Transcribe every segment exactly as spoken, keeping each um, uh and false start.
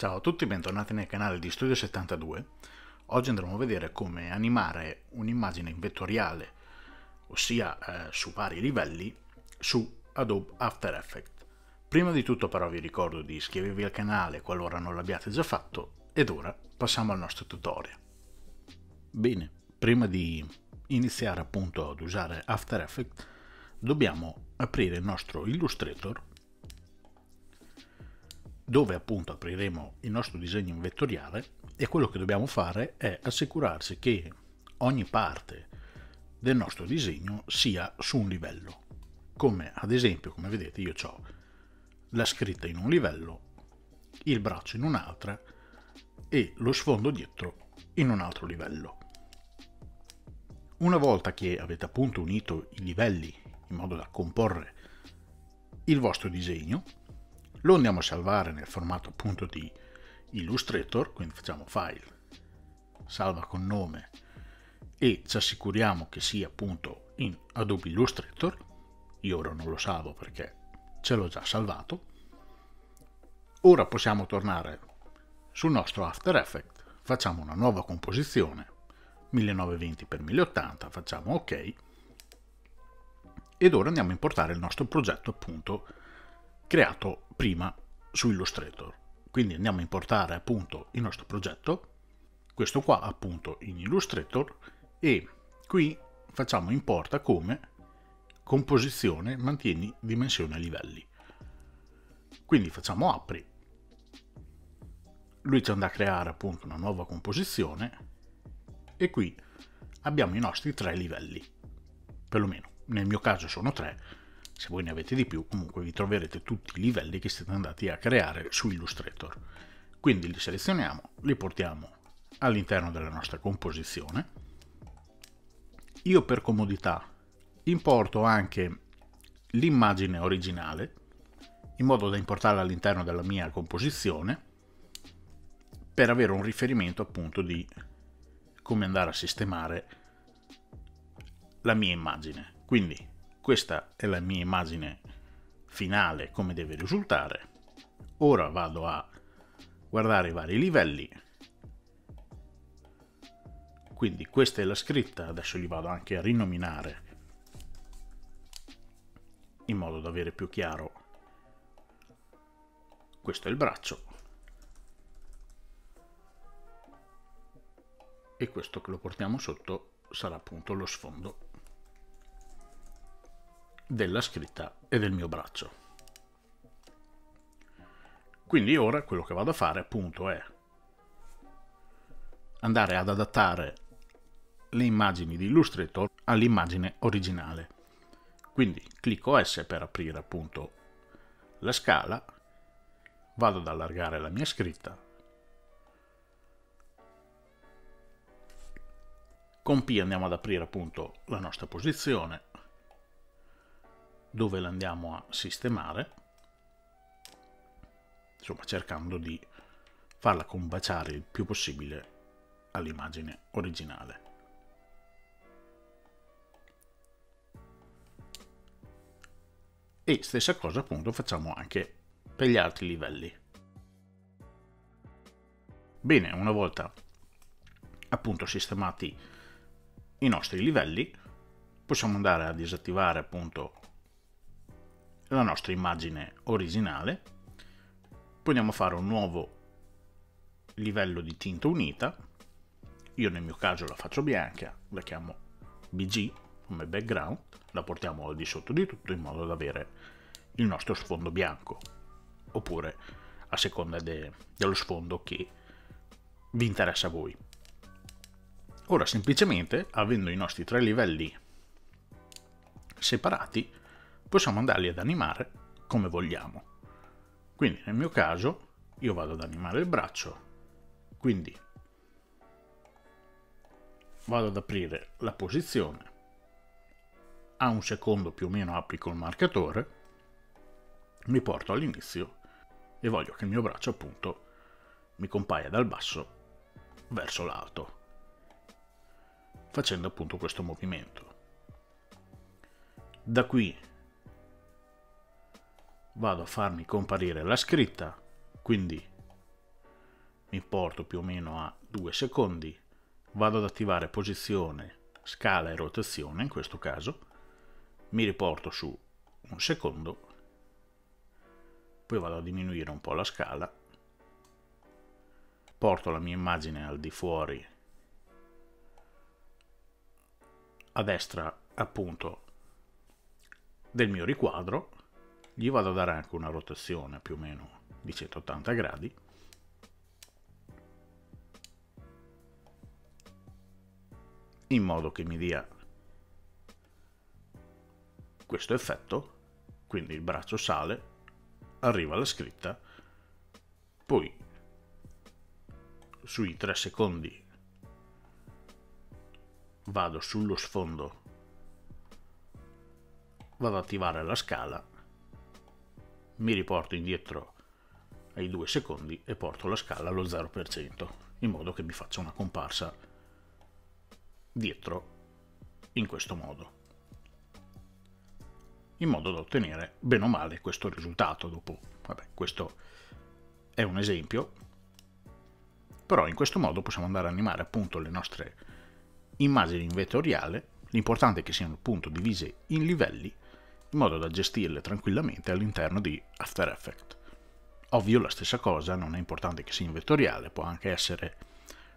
Ciao a tutti, bentornati nel canale di Studio settantadue. Oggi andremo a vedere come animare un'immagine vettoriale, ossia eh, su vari livelli, su Adobe After Effects. Prima di tutto però vi ricordo di iscrivervi al canale qualora non l'abbiate già fatto, ed ora passiamo al nostro tutorial. Bene, prima di iniziare appunto ad usare After Effects, dobbiamo aprire il nostro Illustrator, dove appunto apriremo il nostro disegno in vettoriale, e quello che dobbiamo fare è assicurarsi che ogni parte del nostro disegno sia su un livello, come ad esempio, come vedete, io ho la scritta in un livello, il braccio in un'altra e lo sfondo dietro in un altro livello. Una volta che avete appunto unito i livelli in modo da comporre il vostro disegno, lo andiamo a salvare nel formato appunto di Illustrator, quindi facciamo File, Salva con nome, e ci assicuriamo che sia appunto in Adobe Illustrator. Io ora non lo salvo perché ce l'ho già salvato. Ora possiamo tornare sul nostro After Effects, facciamo una nuova composizione, mille novecento venti per mille ottanta, facciamo OK, ed ora andiamo a importare il nostro progetto appunto creato prima su Illustrator. Quindi andiamo a importare appunto il nostro progetto, questo qua appunto in Illustrator, e qui facciamo importa come composizione, mantieni dimensione livelli. Quindi facciamo apri, lui ci andrà a creare appunto una nuova composizione e qui abbiamo i nostri tre livelli, perlomeno nel mio caso sono tre. Se voi ne avete di più, comunque vi troverete tutti i livelli che siete andati a creare su Illustrator. Quindi li selezioniamo, li portiamo all'interno della nostra composizione. Io per comodità importo anche l'immagine originale, in modo da importarla all'interno della mia composizione, per avere un riferimento appunto di come andare a sistemare la mia immagine. Quindi questa è la mia immagine finale, come deve risultare. Ora vado a guardare i vari livelli. Quindi questa è la scritta, adesso li vado anche a rinominare in modo da avere più chiaro. Questo è il braccio. E questo che lo portiamo sotto sarà appunto lo sfondo della scritta e del mio braccio. Quindi ora quello che vado a fare appunto è andare ad adattare le immagini di Illustrator all'immagine originale. Quindi clicco S per aprire appunto la scala, vado ad allargare la mia scritta, con P andiamo ad aprire appunto la nostra posizione dove la andiamo a sistemare, insomma cercando di farla combaciare il più possibile all'immagine originale. E stessa cosa appunto facciamo anche per gli altri livelli. Bene, una volta appunto sistemati i nostri livelli, possiamo andare a disattivare appunto la nostra immagine originale, poi andiamo a fare un nuovo livello di tinta unita. Io nel mio caso la faccio bianca, la chiamo B G come background, la portiamo al di sotto di tutto in modo da avere il nostro sfondo bianco, oppure a seconda de- dello sfondo che vi interessa a voi. Ora semplicemente, avendo i nostri tre livelli separati, possiamo andarli ad animare come vogliamo. Quindi nel mio caso io vado ad animare il braccio, quindi vado ad aprire la posizione, a un secondo più o meno applico il marcatore, mi porto all'inizio e voglio che il mio braccio appunto mi compaia dal basso verso l'alto, facendo appunto questo movimento. Da qui vado a farmi comparire la scritta, quindi mi porto più o meno a due secondi, vado ad attivare posizione, scala e rotazione, in questo caso mi riporto su un secondo, poi vado a diminuire un po' la scala, porto la mia immagine al di fuori a destra appunto del mio riquadro, gli vado a dare anche una rotazione più o meno di centottanta gradi, in modo che mi dia questo effetto, quindi il braccio sale, arriva alla scritta, poi sui tre secondi vado sullo sfondo, vado ad attivare la scala, mi riporto indietro ai due secondi e porto la scala allo zero per cento, in modo che mi faccia una comparsa dietro in questo modo, in modo da ottenere bene o male questo risultato. Dopo, vabbè, questo è un esempio, però in questo modo possiamo andare a animare appunto le nostre immagini in vettoriale, l'importante è che siano appunto divise in livelli in modo da gestirle tranquillamente all'interno di After Effects. Ovvio, la stessa cosa, non è importante che sia in vettoriale, può anche essere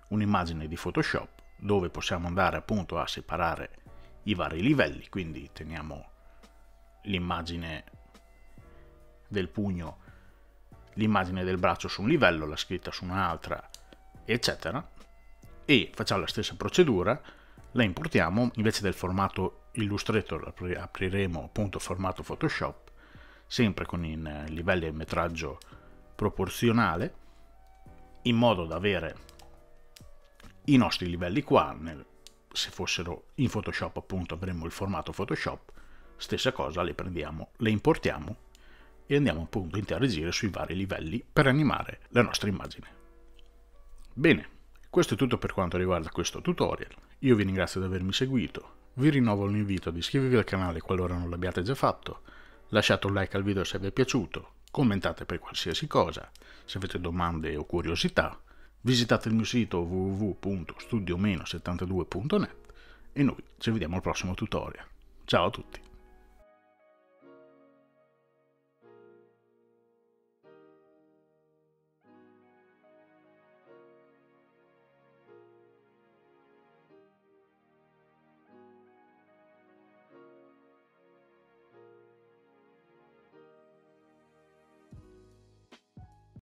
un'immagine di Photoshop dove possiamo andare appunto a separare i vari livelli, quindi teniamo l'immagine del pugno, l'immagine del braccio su un livello, la scritta su un'altra, eccetera, e facciamo la stessa procedura, la importiamo, invece del formato Illustrator apriremo appunto formato Photoshop, sempre con il livello e il metraggio proporzionale, in modo da avere i nostri livelli qua. Nel, se fossero in Photoshop appunto avremmo il formato Photoshop, stessa cosa, le prendiamo, le importiamo e andiamo appunto a interagire sui vari livelli per animare la nostra immagine. Bene, questo è tutto per quanto riguarda questo tutorial, io vi ringrazio di avermi seguito, vi rinnovo l'invito ad iscrivervi al canale qualora non l'abbiate già fatto, lasciate un like al video se vi è piaciuto, commentate per qualsiasi cosa, se avete domande o curiosità, visitate il mio sito www punto studio settantadue punto net e noi ci vediamo al prossimo tutorial. Ciao a tutti!